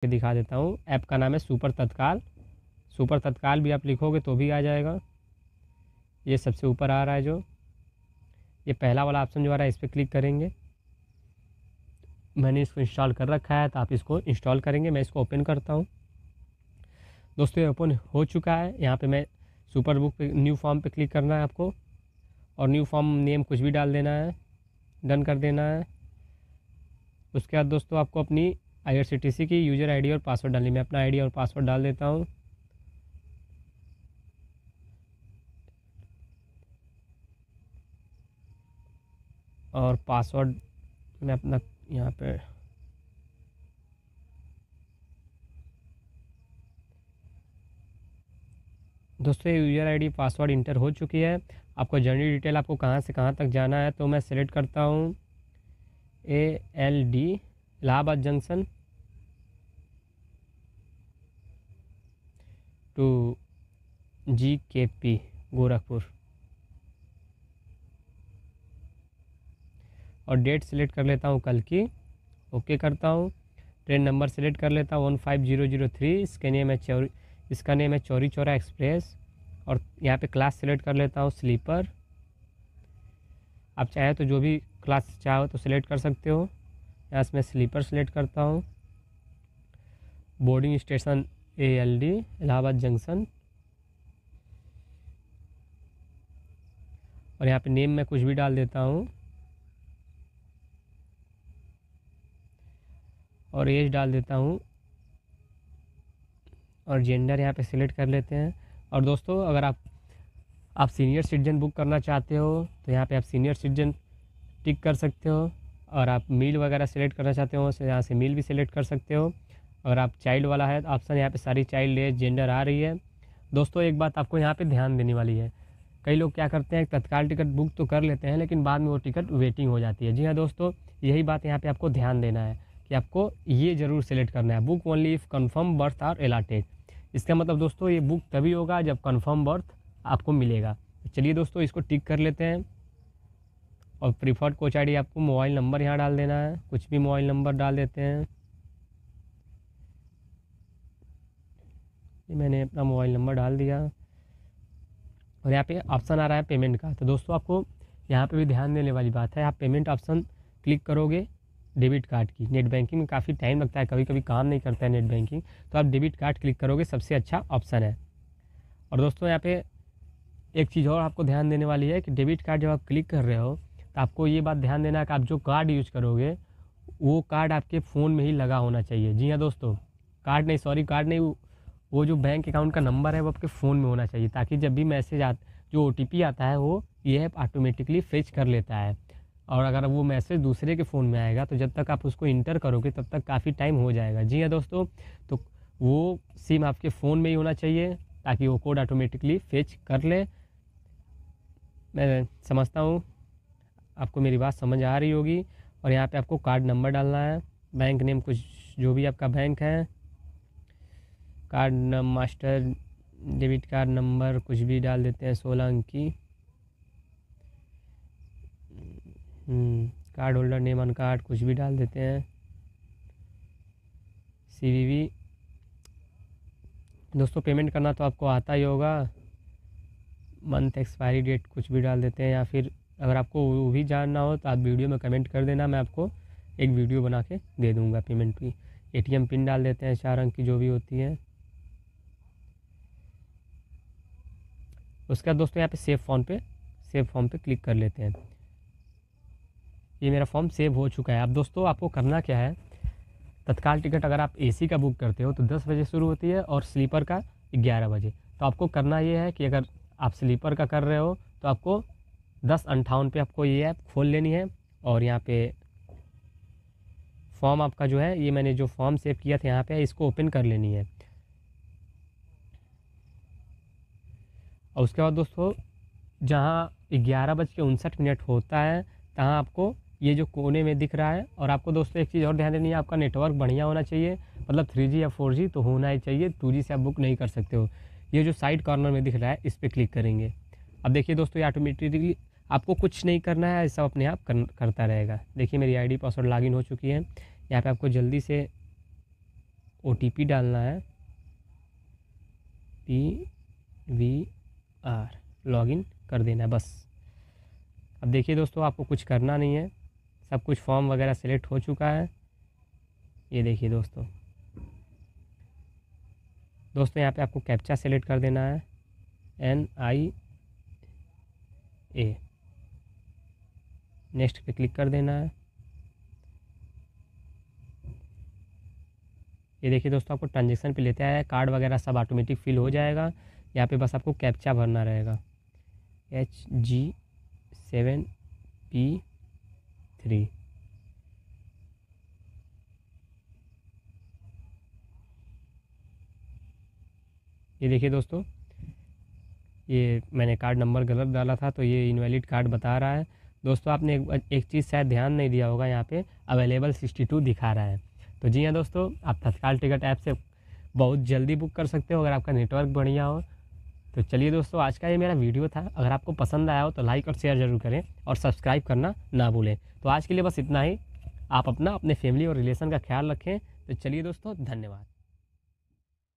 पे दिखा देता हूँ। ऐप का नाम है सुपर तत्काल। सुपर तत्काल भी आप लिखोगे तो भी आ जाएगा। ये सबसे ऊपर आ रहा है जो ये पहला वाला ऑप्शन जो आ रहा है इस पर क्लिक करेंगे। मैंने इसको इंस्टॉल कर रखा है तो आप इसको इंस्टॉल करेंगे। मैं इसको ओपन करता हूँ। दोस्तों ये ओपन हो चुका है। यहाँ पे मैं सुपर बुक पे न्यू फॉर्म पे क्लिक करना है आपको और न्यू फॉर्म नेम कुछ भी डाल देना है, डन कर देना है। उसके बाद दोस्तों आपको अपनी IRCTC की यूज़र आईडी और पासवर्ड डालनी है। मैं अपना आईडी और पासवर्ड डाल देता हूँ। और पासवर्ड मैं अपना यहाँ पे दोस्तों यूज़र आईडी पासवर्ड इंटर हो चुकी है। आपको जर्नी डिटेल आपको कहाँ से कहाँ तक जाना है तो मैं सेलेक्ट करता हूँ ALD Allahabad junction to GKP Gorakhpur और डेट सेलेक्ट कर लेता हूँ कल की। ओके करता हूँ। ट्रेन नंबर सेलेक्ट कर लेता हूँ 15003। इसका नेम है चौरी चौरा एक्सप्रेस। और यहाँ पे क्लास सेलेक्ट कर लेता हूँ स्लीपर। आप चाहे तो जो भी क्लास चाहो तो सेलेक्ट कर सकते हो। यहाँ से मैं स्लीपर सेलेक्ट करता हूँ। Boarding station ALD Allahabad junction. और यहाँ पे नेम मैं कुछ भी डाल देता हूँ और एज डाल देता हूँ और जेंडर यहाँ पे सिलेक्ट कर लेते हैं। और दोस्तों अगर आप सीनियर सिटीजन बुक करना चाहते हो तो यहाँ पे आप सीनियर सिटीजन टिक कर सकते हो। और आप मील वगैरह सिलेक्ट करना चाहते हो तो यहाँ से मील भी सिलेक्ट कर सकते हो। अगर आप चाइल्ड वाला है तो ऑप्शन यहाँ पे सारी चाइल्ड एज जेंडर आ रही है। दोस्तों एक बात आपको यहाँ पर ध्यान देने वाली है। कई लोग क्या करते हैं तत्काल टिकट बुक तो कर लेते हैं लेकिन बाद में वो टिकट वेटिंग हो जाती है। जी हाँ दोस्तों यही बात यहाँ पर आपको ध्यान देना है कि आपको ये ज़रूर सेलेक्ट करना है book only if confirm berth are allotted. इसका मतलब दोस्तों ये बुक तभी होगा जब कंफर्म बर्थ आपको मिलेगा। चलिए दोस्तों इसको टिक कर लेते हैं। और प्रीफर्ड कोच आईडी आपको मोबाइल नंबर यहाँ डाल देना है। कुछ भी मोबाइल नंबर डाल देते हैं। ये मैंने अपना मोबाइल नंबर डाल दिया। और यहाँ पे ऑप्शन आ रहा है पेमेंट का। तो दोस्तों आपको यहाँ पे भी ध्यान देने वाली बात है। आप पेमेंट ऑप्शन क्लिक करोगे डेबिट कार्ड की। नेट बैंकिंग में काफ़ी टाइम लगता है, कभी कभी काम नहीं करता है नेट बैंकिंग, तो आप डेबिट कार्ड क्लिक करोगे सबसे अच्छा ऑप्शन है। और दोस्तों यहाँ पे एक चीज़ और आपको ध्यान देने वाली है कि डेबिट कार्ड जब आप क्लिक कर रहे हो तो आपको ये बात ध्यान देना है कि आप जो कार्ड यूज़ करोगे वो कार्ड आपके फ़ोन में ही लगा होना चाहिए। जी हाँ दोस्तों वो जो बैंक अकाउंट का नंबर है वो आपके फ़ोन में होना चाहिए ताकि जब भी मैसेज जो OTP आता है वो ये ऐप ऑटोमेटिकली फेच कर लेता है। और अगर वो मैसेज दूसरे के फ़ोन में आएगा तो जब तक आप उसको इंटर करोगे तब तक काफ़ी टाइम हो जाएगा। जी हाँ दोस्तों तो वो सिम आपके फ़ोन में ही होना चाहिए ताकि वो कोड ऑटोमेटिकली फेच कर ले। मैं समझता हूँ आपको मेरी बात समझ आ रही होगी। और यहाँ पे आपको कार्ड नंबर डालना है, बैंक नेम कुछ जो भी आपका बैंक है, card master debit card number कुछ भी डाल देते हैं 16 अंक की। Card holder name on card कुछ भी डाल देते हैं। CVV दोस्तों पेमेंट करना तो आपको आता ही होगा। मंथ एक्सपायरी डेट कुछ भी डाल देते हैं। या फिर अगर आपको वो भी जानना हो तो आप वीडियो में कमेंट कर देना, मैं आपको एक वीडियो बना के दे दूँगा पेमेंट की। ATM पिन डाल देते हैं 4 अंक की जो भी होती है। उसके बाद दोस्तों यहाँ पे सेव फॉर्म पे क्लिक कर लेते हैं। ये मेरा फॉर्म सेव हो चुका है। अब दोस्तों आपको करना क्या है, तत्काल टिकट अगर आप AC का बुक करते हो तो 10 बजे शुरू होती है और स्लीपर का 11 बजे। तो आपको करना ये है कि अगर आप स्लीपर का कर रहे हो तो आपको 10:58 पे आपको ये ऐप खोल लेनी है। और यहाँ पे फॉर्म आपका जो है, ये मैंने जो फॉर्म सेव किया था यहाँ पे, इसको ओपन कर लेनी है। और उसके बाद दोस्तों जहाँ 11:59 होता है तहाँ आपको ये जो कोने में दिख रहा है। और आपको दोस्तों एक चीज़ और ध्यान देनी है, आपका नेटवर्क बढ़िया होना चाहिए, मतलब 3G या 4G तो होना ही चाहिए। 2G से आप बुक नहीं कर सकते हो। ये जो साइड कॉर्नर में दिख रहा है इस पर क्लिक करेंगे। अब देखिए दोस्तों ये ऑटोमेटिकली आपको कुछ नहीं करना है, सब अपने आप करता रहेगा। देखिए मेरी आईडी पासवर्ड लॉगिन हो चुकी है। यहाँ पे आपको जल्दी से ओटीपी डालना है PVR, लॉगिन कर देना है बस। अब देखिए दोस्तों, आपको कुछ करना नहीं है, सब कुछ फॉर्म वगैरह सेलेक्ट हो चुका है। ये देखिए दोस्तों यहाँ पे आपको कैप्चा सेलेक्ट कर देना है NIA, नेक्स्ट पे क्लिक कर देना है। ये देखिए दोस्तों आपको ट्रांजेक्शन पे लेते आया, कार्ड वगैरह सब ऑटोमेटिक फिल हो जाएगा। यहाँ पे बस आपको कैप्चा भरना रहेगा HG7P3। ये देखिए दोस्तों ये मैंने कार्ड नंबर गलत डाला था तो ये इनवैलिड कार्ड बता रहा है। दोस्तों आपने एक चीज़ शायद ध्यान नहीं दिया होगा, यहाँ पे अवेलेबल 62 दिखा रहा है। तो जी हाँ दोस्तों, आप तत्काल टिकट ऐप से बहुत जल्दी बुक कर सकते हो अगर आपका नेटवर्क बढ़िया हो। तो चलिए दोस्तों, आज का ये मेरा वीडियो था। अगर आपको पसंद आया हो तो लाइक और शेयर ज़रूर करें और सब्सक्राइब करना ना भूलें। तो आज के लिए बस इतना ही। आप अपने फैमिली और रिलेशन का ख्याल रखें। तो चलिए दोस्तों, धन्यवाद।